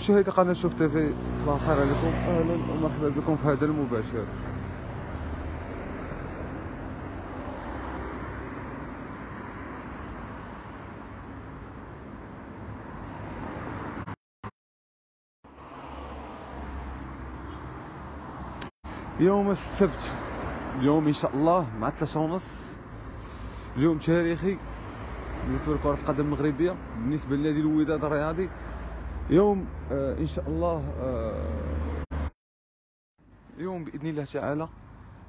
مشاهدي قناه شوف تيفي، صباح الخير عليكم، اهلا ومرحبا بكم في هذا المباشر. يوم السبت اليوم ان شاء الله مع 3:30، اليوم تاريخي بالنسبه لكره القدم المغربيه، بالنسبه لنادي الوداد الرياضي. يوم ان شاء الله يوم باذن الله تعالى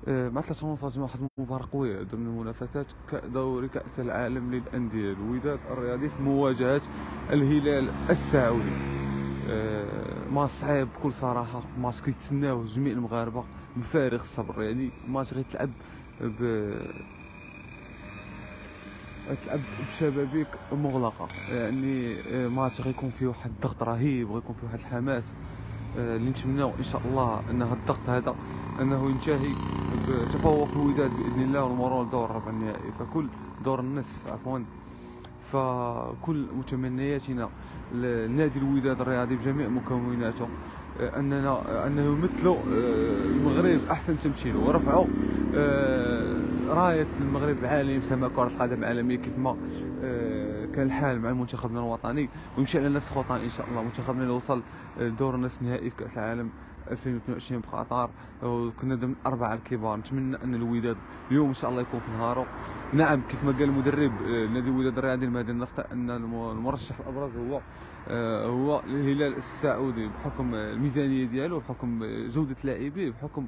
مع 3:30 غتكون واحد المباراه قويه ضمن منافسات دوري كأس العالم للأندية، الوداد الرياضي في مواجهه الهلال السعودي. ماتش صعيب بكل صراحه، ماتش كيتسناوه جميع المغاربه بفارغ الصبر، يعني ماتش غيتلعب بشبابيك مغلقه، يعني ماتش غيكون فيه واحد الضغط رهيب، غيكون فيه واحد الحماس اللي نتمناو ان شاء الله ان هذا الضغط هذا انه ينتهي بتفوق الوداد باذن الله والمرور لدور ربع النهائي، فكل دور النصف عفوا. فكل متمنياتنا لنادي الوداد الرياضي بجميع مكوناته انه يمثلوا المغرب احسن تمثيل ورفعوا رايه المغرب العالمي في كره القدم العالميه، كيف ما كان الحال مع منتخبنا الوطني، ويمشي على نفس الخطى ان شاء الله. منتخبنا اللي وصل لدور نصف نهائي في كاس العالم 2022 بقطر وكنا ضمن الاربعه الكبار، نتمنى ان الوداد اليوم ان شاء الله يكون في نهاره. نعم كيف ما قال المدرب نادي الوداد الرياضي المهدي النفطي ان المرشح الابرز هو الهلال السعودي، بحكم الميزانيه ديالو، بحكم جوده لاعبيه، بحكم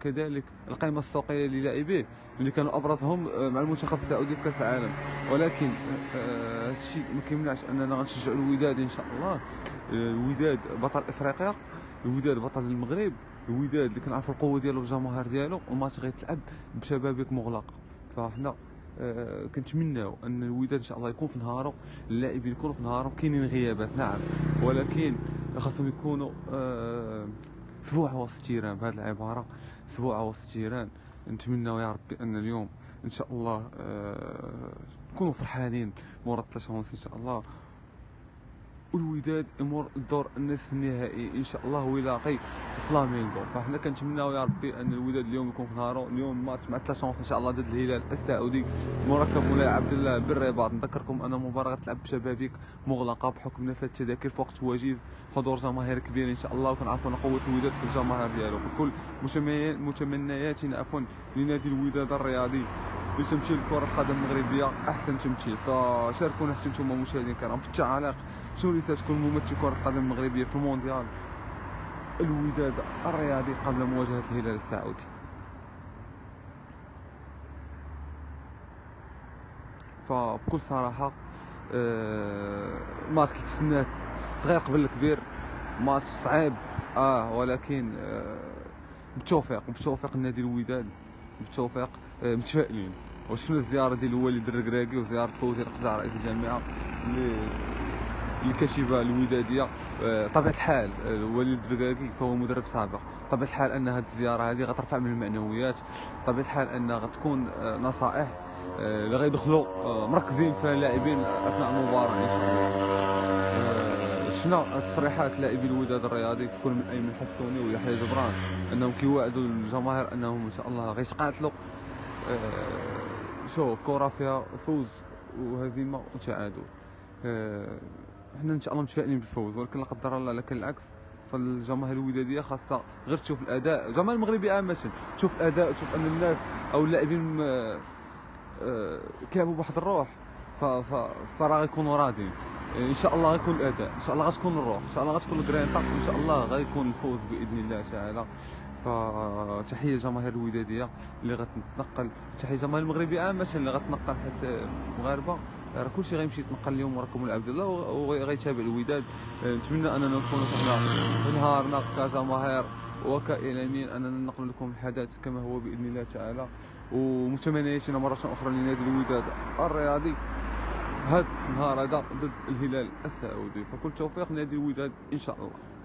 كذلك القيمه السوقيه للاعبيه اللي كانوا ابرزهم مع المنتخب السعودي في كاس العالم. ولكن هذا الشيء ما كيمنعش اننا غنشجعوا الوداد ان شاء الله. الوداد بطل افريقيا، الوداد بطل المغرب، الوداد اللي كنعرفوا القوه ديالو والجماهير ديالو، وماتش غيتلعب بشبابيك مغلقه. فاحنا كنتمناو ان الوداد ان شاء الله يكون في نهاره، اللاعبين يكونوا في نهاره. كاينين غيابات نعم، ولكن خاصهم يكونوا سبوعه وسط التيران، بهذه العباره سبوعه وسط التيران. نتمناو يا ربي ان اليوم ان شاء الله نكونوا فرحانين مورا 3:30 ان شاء الله، والوداد يمر لدور النصف النهائي ان شاء الله ويلاقي الفلامينغو. فاحنا كنتمناو يا ربي ان الوداد اليوم يكون في نهارو. اليوم ماتش مع 3:30 ان شاء الله ضد الهلال السعودي، مركب مولاي عبد الله بالرباط. نذكركم ان المباراه غتلعب بشبابيك مغلقه بحكم نفاذ التذاكر في وقت وجيز، حضور جماهير كبير ان شاء الله، وكنعرفوا قوه الوداد في الجماهير ديالو. كل متمنياتنا عفوا لنادي الوداد الرياضي لتمثيل كرة القدم المغربية أحسن تمثيل. فشاركونا حتى نتوما مشاهدين الكرام في التعليق، شنو اللي ستكون ممثل كرة القدم المغربية في المونديال الوداد الرياضي قبل مواجهة الهلال السعودي. فبكل صراحة ماتش كيتسناه الصغير قبل الكبير، ماتش صعيب ولكن بالتوفيق بالتوفيق لنادي الوداد، بالتوفيق. متفائلين. وشفنا الزياره ديال وليد الركراكي وزياره فوزي الأقضاء رئيس الجامعه الكشيفه الوداديه. طبيعه الحال وليد الركراكي فهو مدرب سابق، طبيعه الحال ان هذه الزياره هذه غترفع من المعنويات، طبيعه الحال ان غتكون نصائح اللي غيدخلوا مركزين فيها اللاعبين اثناء المباراه ان شاء الله. شفنا تصريحات لاعبي الوداد الرياضي تكون من أيمن حسوني ويحيى جبران انهم كيوعدوا الجماهير انهم ان شاء الله غيتقاتلوا. شوف كرة فيها فوز وهزيمة وتعادل، حنا ان شاء الله متفائلين بالفوز، ولكن لا قدر الله لكن العكس فالجماهير الودادية خاصة غير تشوف الأداء، الجماهير المغربية عامة تشوف الأداء، تشوف أن الناس أو اللاعبين كيلعبوا بواحد الروح، فراه غيكونوا راضيين ان شاء الله. غيكون الأداء ان شاء الله، غتكون الروح ان شاء الله، غتكون الكرينطة ان شاء الله، غيكون الفوز بإذن الله تعالى. فتحيه جماهير الوداديه اللي غتنقل، تحيه جماهير المغربيه عامه اللي غتنقل، حيت المغاربه راه كلشي غيمشي يتنقل اليوم مركب مولاي عبد الله وغيتابع الوداد. نتمنى اننا نكونوا في نهارنا كجماهير وكاعلاميين اننا ننقل لكم الحدث كما هو باذن الله تعالى. ومتمنياتنا مره اخرى لنادي الوداد الرياضي هذا النهار هذا ضد الهلال السعودي، فكل توفيق نادي الوداد ان شاء الله.